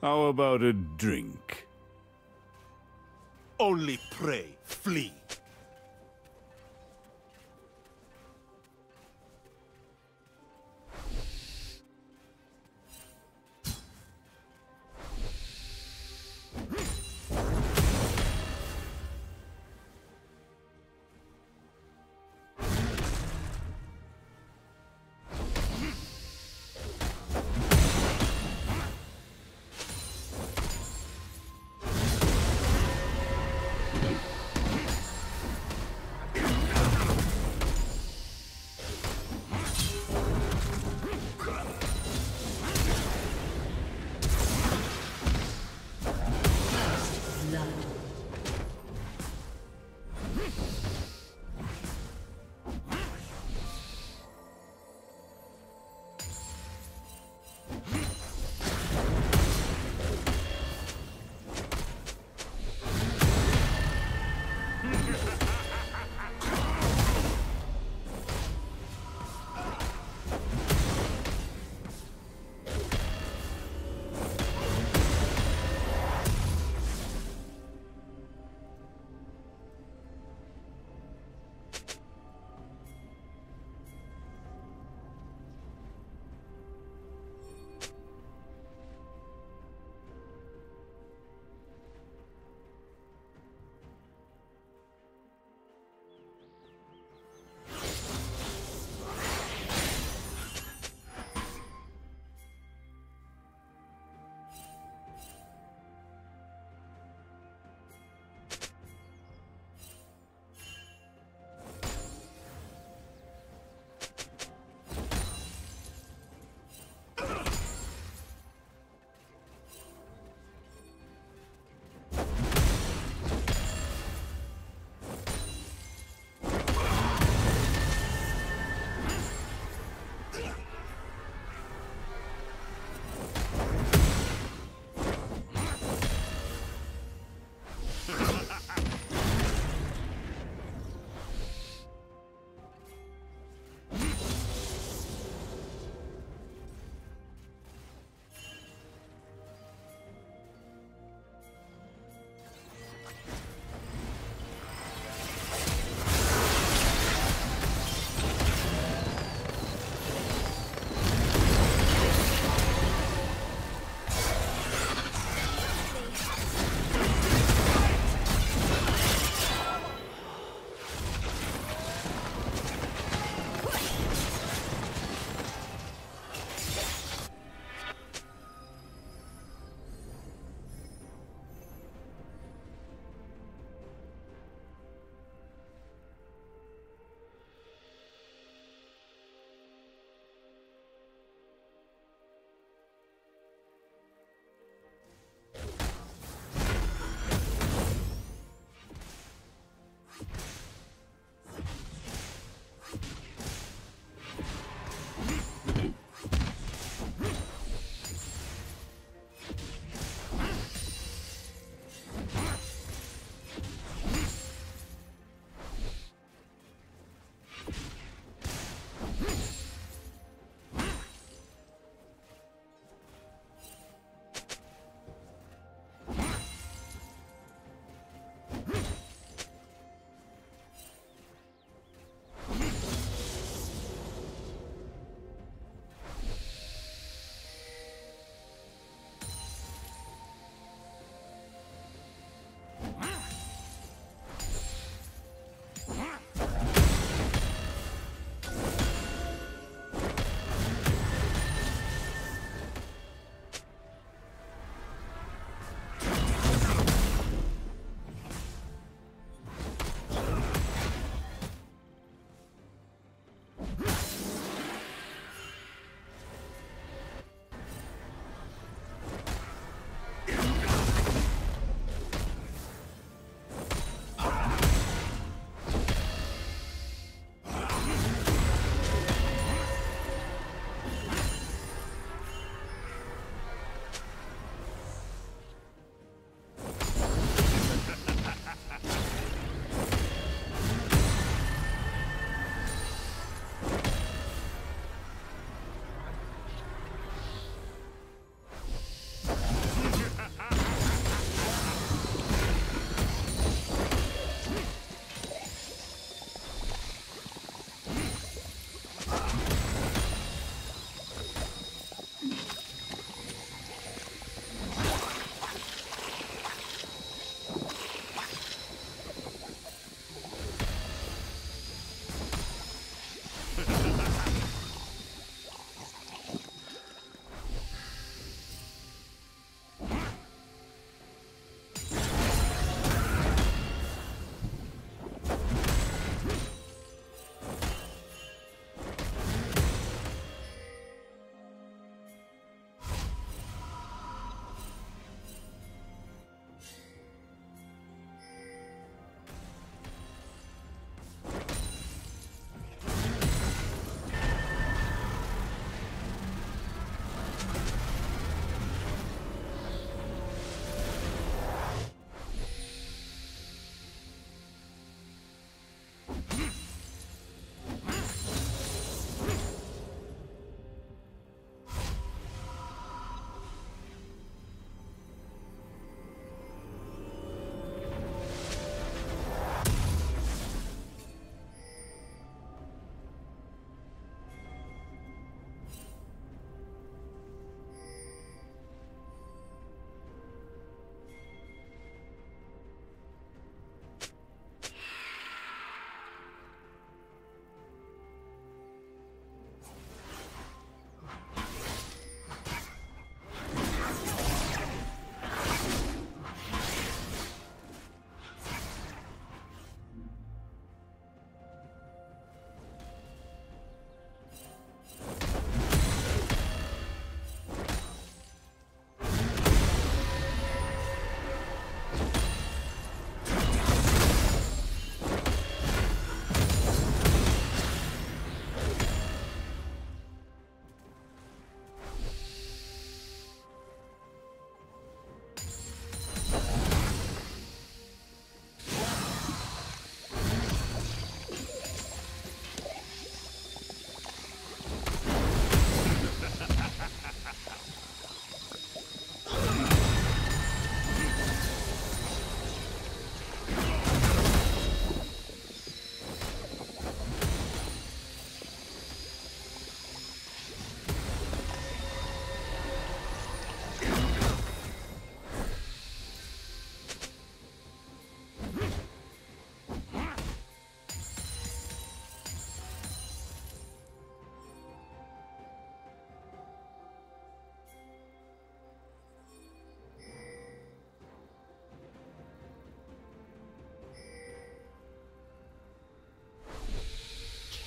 How about a drink? Only pray, flee.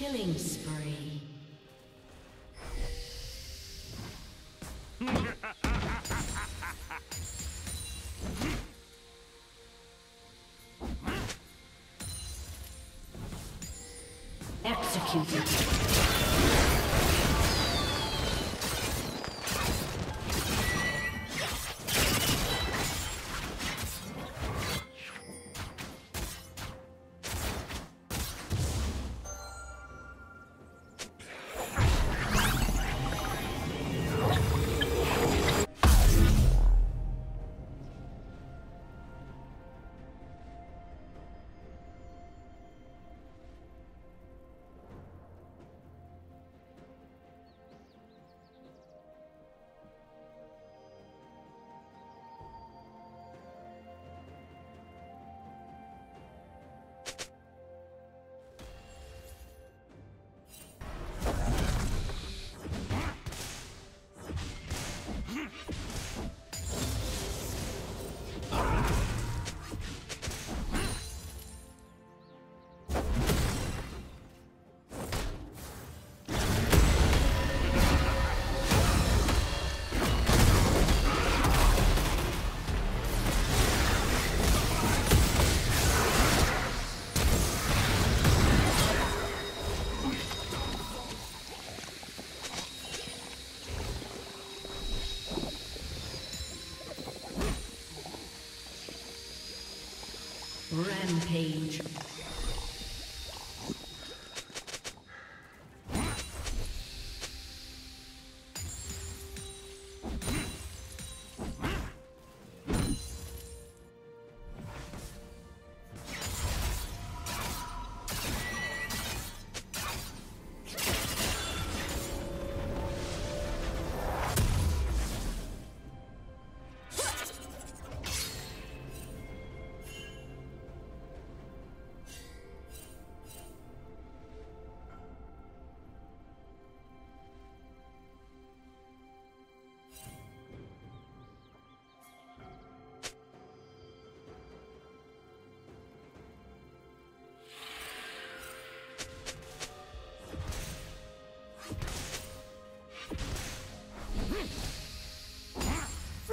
Killing spree. Executed. Rampage.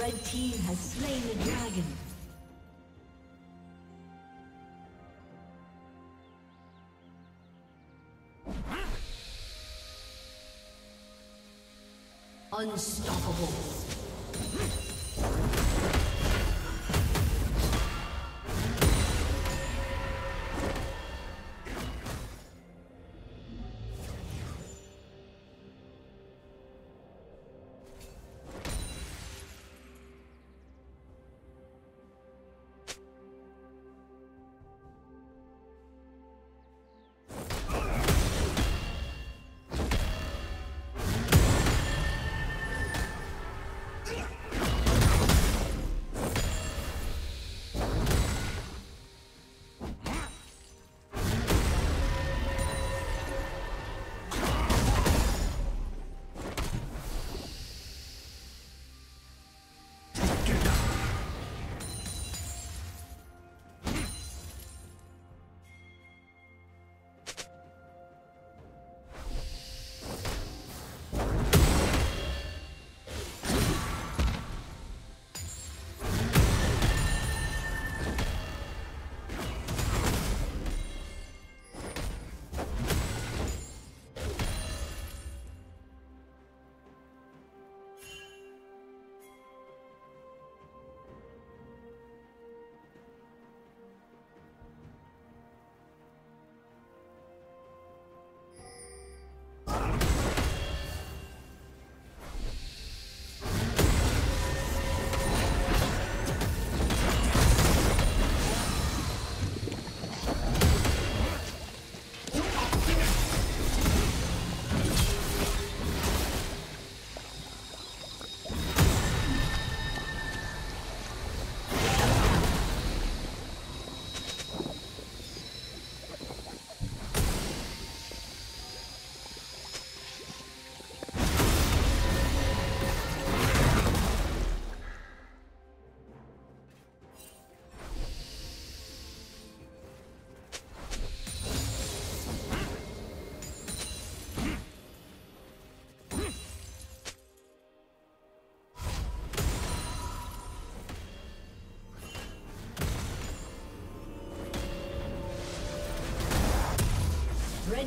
Red team has slain the dragon. Unstoppable.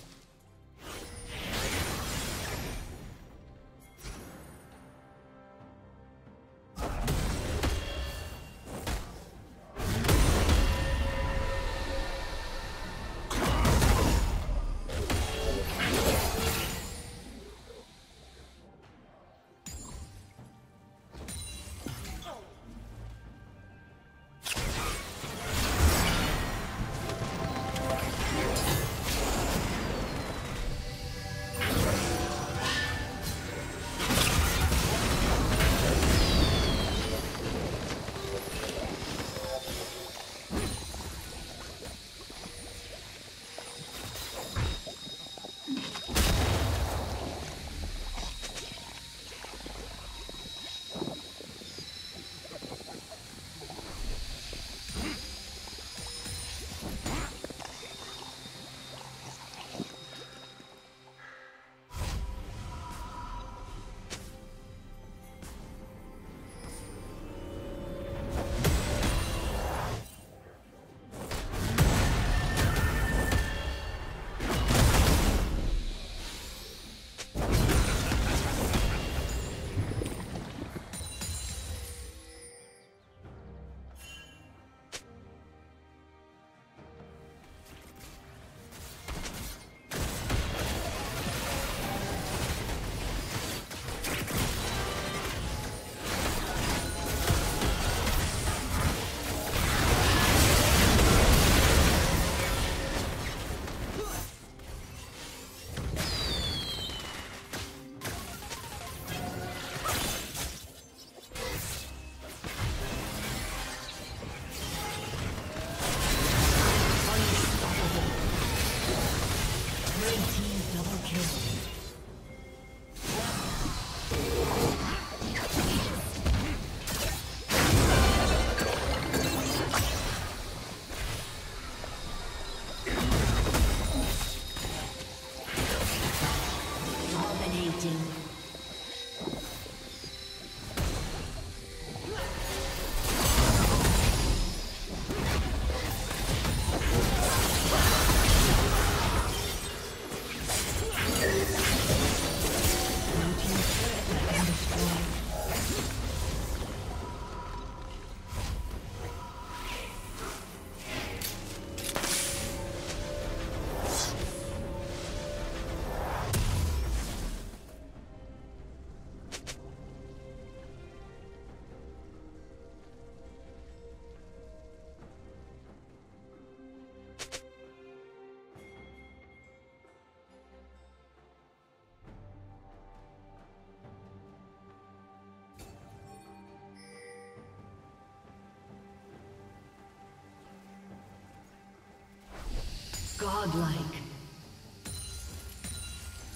Godlike.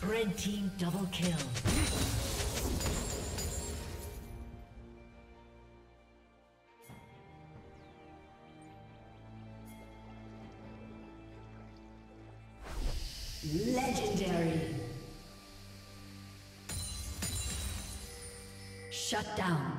Red team double kill. Legendary. Shut down.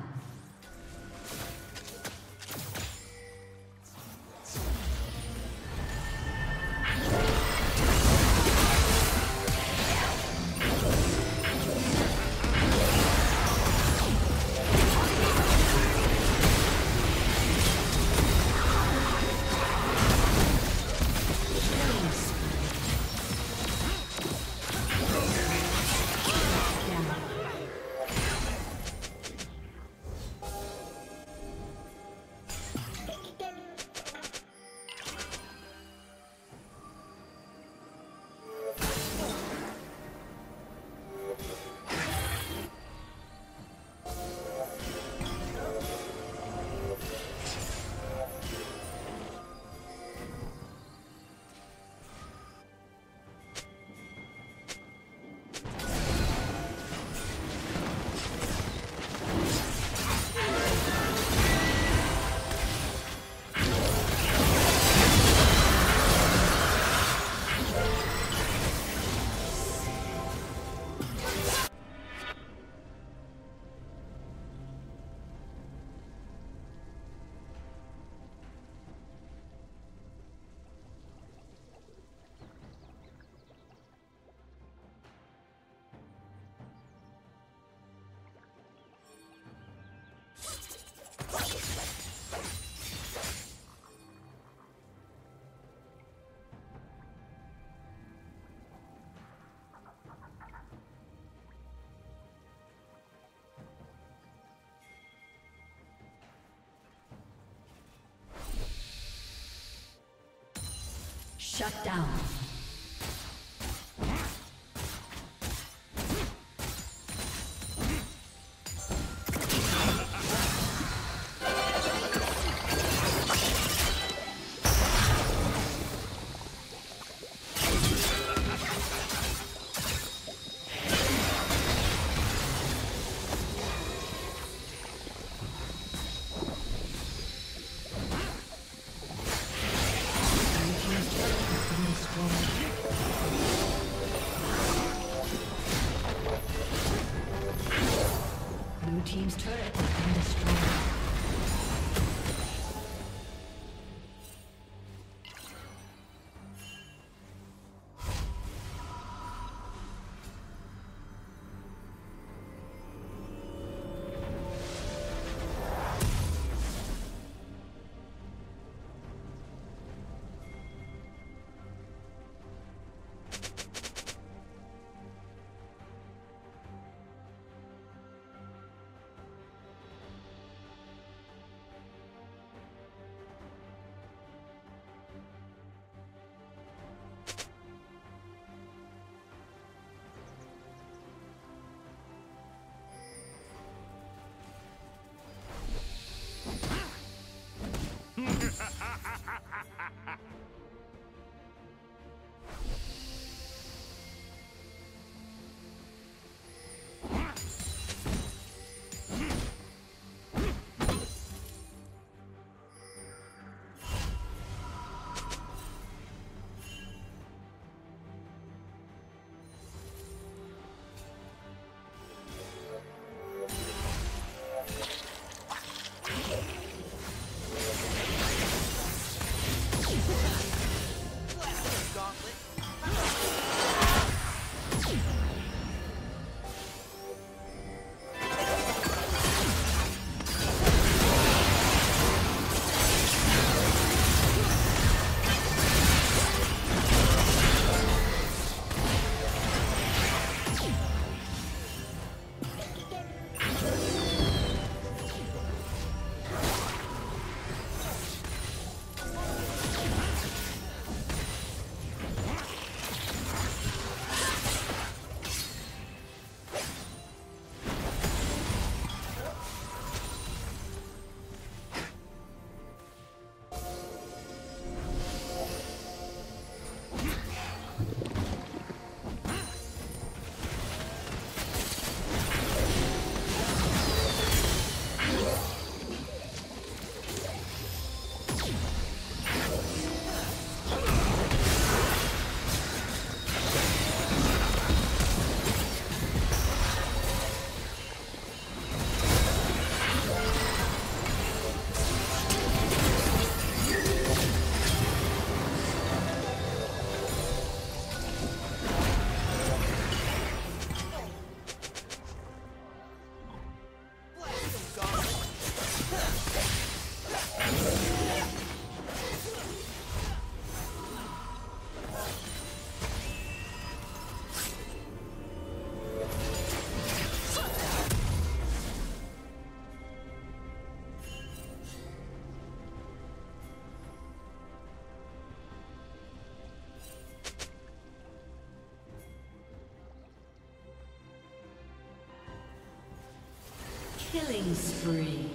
Shut down. Well, Killing spree.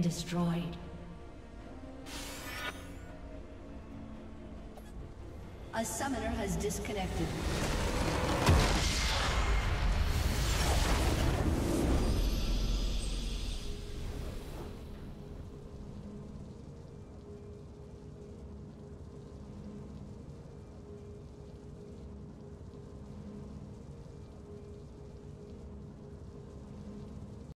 Destroyed. A summoner has disconnected.